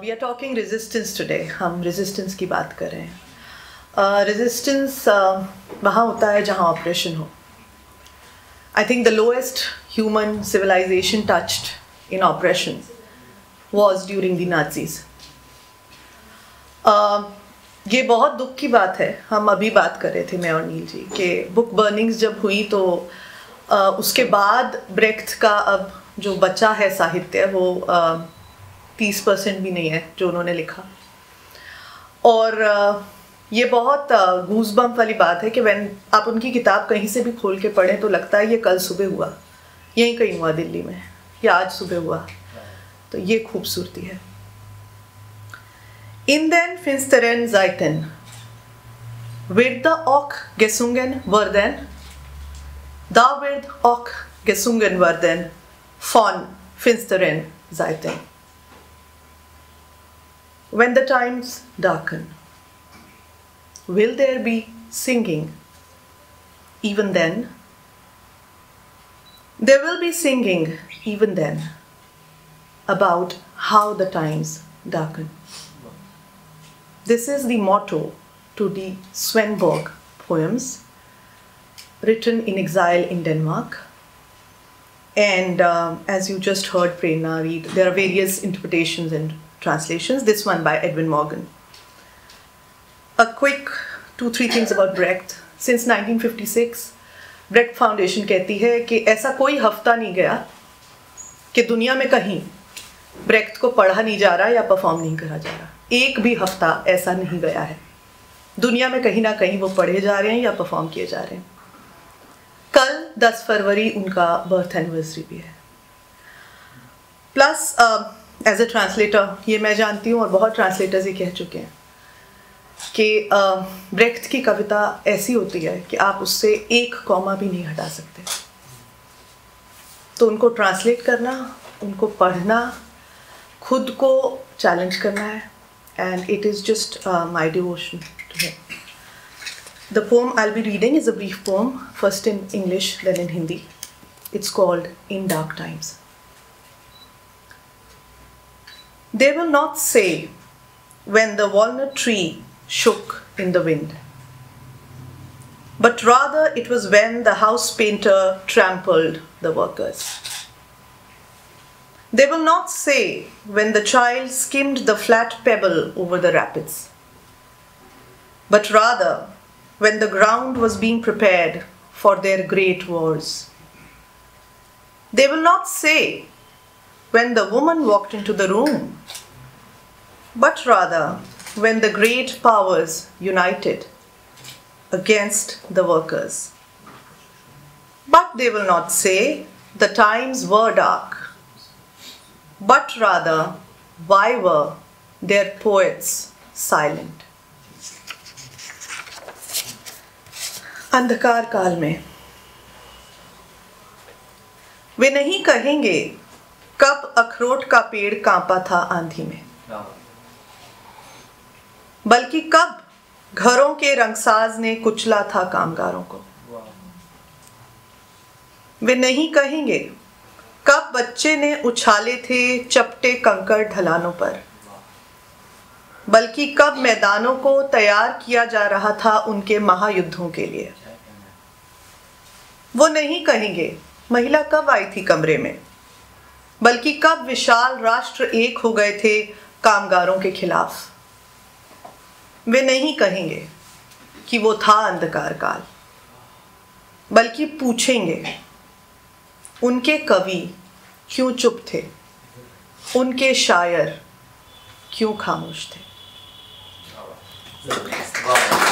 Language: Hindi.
We are talking resistance today. हम resistance की बात कर रहे हैं. Resistance वहाँ होता है जहाँ oppression हो. I think the lowest human civilization touched in oppression was during the Nazis. ये बहुत दुख की बात है. हम अभी बात कर रहे थे मैं और नील जी कि book burnings जब हुई तो उसके बाद ब्रेख्ट का अब जो बचा है साहित्य वो 30% भी नहीं है जो उन्होंने लिखा. और ये बहुत गूजबम्प वाली बात है कि वैन आप उनकी किताब कहीं से भी खोल के पढ़ें तो लगता है ये कल सुबह हुआ, यहीं कहीं हुआ दिल्ली में, या आज सुबह हुआ. तो ये खूबसूरती है. In den finsteren Zeiten wird auch gesungen worden, da wird auch gesungen worden von finsteren Zeiten. When the times darken, will there be singing? Even then, there will be singing even then about how the times darken. This is the motto to the Svenborg poems, written in exile in Denmark. And as you just heard Prerna read, there are various interpretations and translations. This one by Edwin Morgan. A quick 2-3 things about Brecht. Since 1956, Brecht Foundation कहती है कि ऐसा कोई हफ्ता नहीं गया कि दुनिया में कहीं ब्रेख्ट को पढ़ा नहीं जा रहा या परफॉर्म नहीं करा जा रहा. एक भी हफ्ता ऐसा नहीं गया है. दुनिया में कहीं ना कहीं वो पढ़े जा रहे हैं या परफॉर्म किए जा रहे हैं. कल 10 फरवरी उनका बर्थ एनिवर्सरी भी है. प्लस एज ए ट्रांसलेटर ये मैं जानती हूँ और बहुत ट्रांसलेटर्स ये कह चुके हैं कि ब्रेख्ट की कविता ऐसी होती है कि आप उससे एक कॉमा भी नहीं हटा सकते. तो उनको ट्रांसलेट करना, उनको पढ़ना, खुद को चैलेंज करना है. And it is just my devotion to him. The poem I will be reading is a brief poem, first in English then in Hindi. It's called in dark times. They will not say when the walnut tree shook in the wind, but rather it was when the house painter trampled the workers. They will not say when the child skimmed the flat pebble over the rapids, but rather when the ground was being prepared for their great wars. They will not say when the woman walked into the room, but rather when the great powers united against the workers. But they will not say the times were dark, but rather why were their poets silent? अंधकार काल में वे नहीं कहेंगे कब अखरोट का पेड़ कांपा था आंधी में, बल्कि कब घरों के रंगसाज ने कुचला था कामगारों को. वे नहीं कहेंगे कब बच्चे ने उछाले थे चपटे कंकड़ ढलानों पर, बल्कि कब मैदानों को तैयार किया जा रहा था उनके महायुद्धों के लिए. वो नहीं कहेंगे महिला कब आई थी कमरे में, बल्कि कब विशाल राष्ट्र एक हो गए थे कामगारों के खिलाफ. वे नहीं कहेंगे कि वो था अंधकार काल, बल्कि पूछेंगे उनके कवि क्यों चुप थे, उनके शायर क्यों खामोश थे.